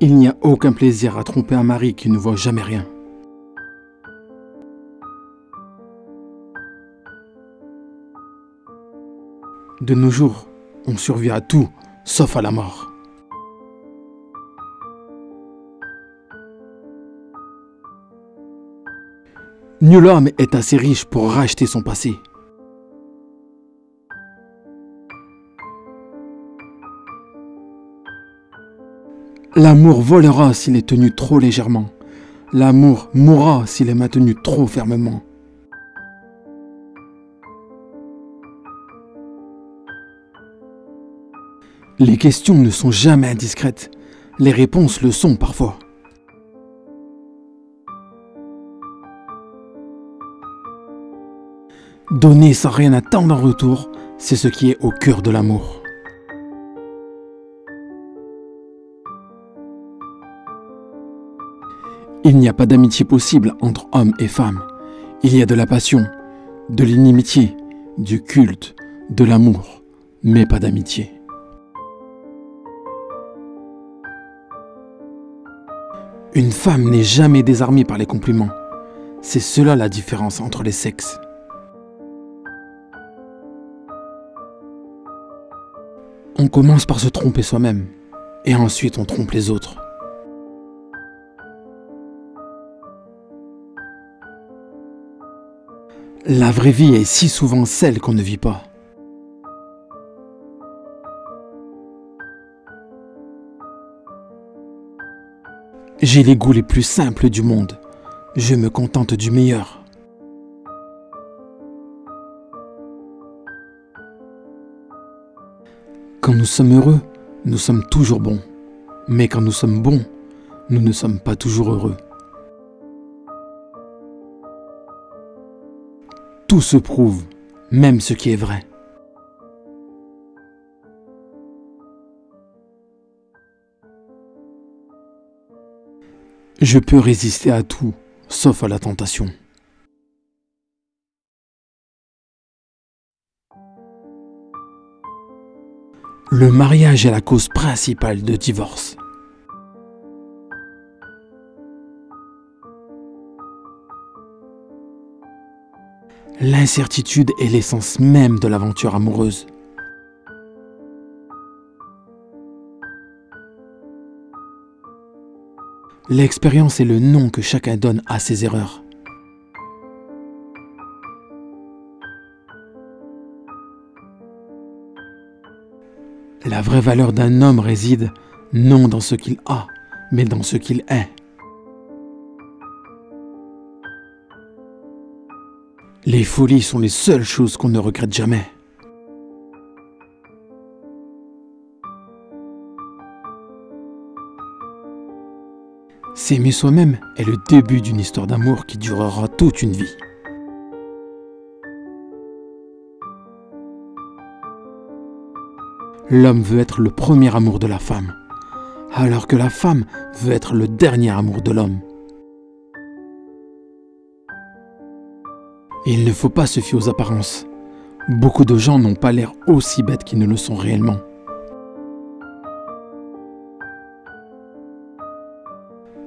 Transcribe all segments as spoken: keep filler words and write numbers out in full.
Il n'y a aucun plaisir à tromper un mari qui ne voit jamais rien. De nos jours, on survit à tout, sauf à la mort. Nul homme est assez riche pour racheter son passé. L'amour volera s'il est tenu trop légèrement. L'amour mourra s'il est maintenu trop fermement. Les questions ne sont jamais indiscrètes. Les réponses le sont parfois. Donner sans rien attendre en retour, c'est ce qui est au cœur de l'amour. Il n'y a pas d'amitié possible entre hommes et femmes. Il y a de la passion, de l'inimitié, du culte, de l'amour, mais pas d'amitié. Une femme n'est jamais désarmée par les compliments. C'est cela la différence entre les sexes. On commence par se tromper soi-même, et ensuite on trompe les autres. La vraie vie est si souvent celle qu'on ne vit pas. J'ai les goûts les plus simples du monde. Je me contente du meilleur. Quand nous sommes heureux, nous sommes toujours bons. Mais quand nous sommes bons, nous ne sommes pas toujours heureux. Tout se prouve, même ce qui est vrai. Je peux résister à tout, sauf à la tentation. Le mariage est la cause principale de divorce. L'incertitude est l'essence même de l'aventure amoureuse. L'expérience est le nom que chacun donne à ses erreurs. La vraie valeur d'un homme réside non dans ce qu'il a, mais dans ce qu'il est. Les folies sont les seules choses qu'on ne regrette jamais. S'aimer soi-même est le début d'une histoire d'amour qui durera toute une vie. L'homme veut être le premier amour de la femme, alors que la femme veut être le dernier amour de l'homme. Il ne faut pas se fier aux apparences. Beaucoup de gens n'ont pas l'air aussi bêtes qu'ils ne le sont réellement.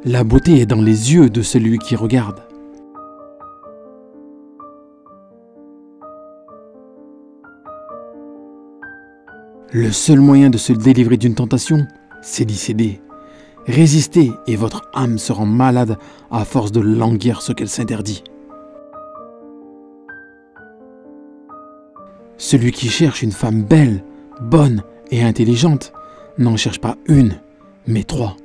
La beauté est dans les yeux de celui qui regarde. Le seul moyen de se délivrer d'une tentation, c'est d'y céder. Résistez et votre âme se rend malade à force de languir ce qu'elle s'interdit. Celui qui cherche une femme belle, bonne et intelligente n'en cherche pas une, mais trois.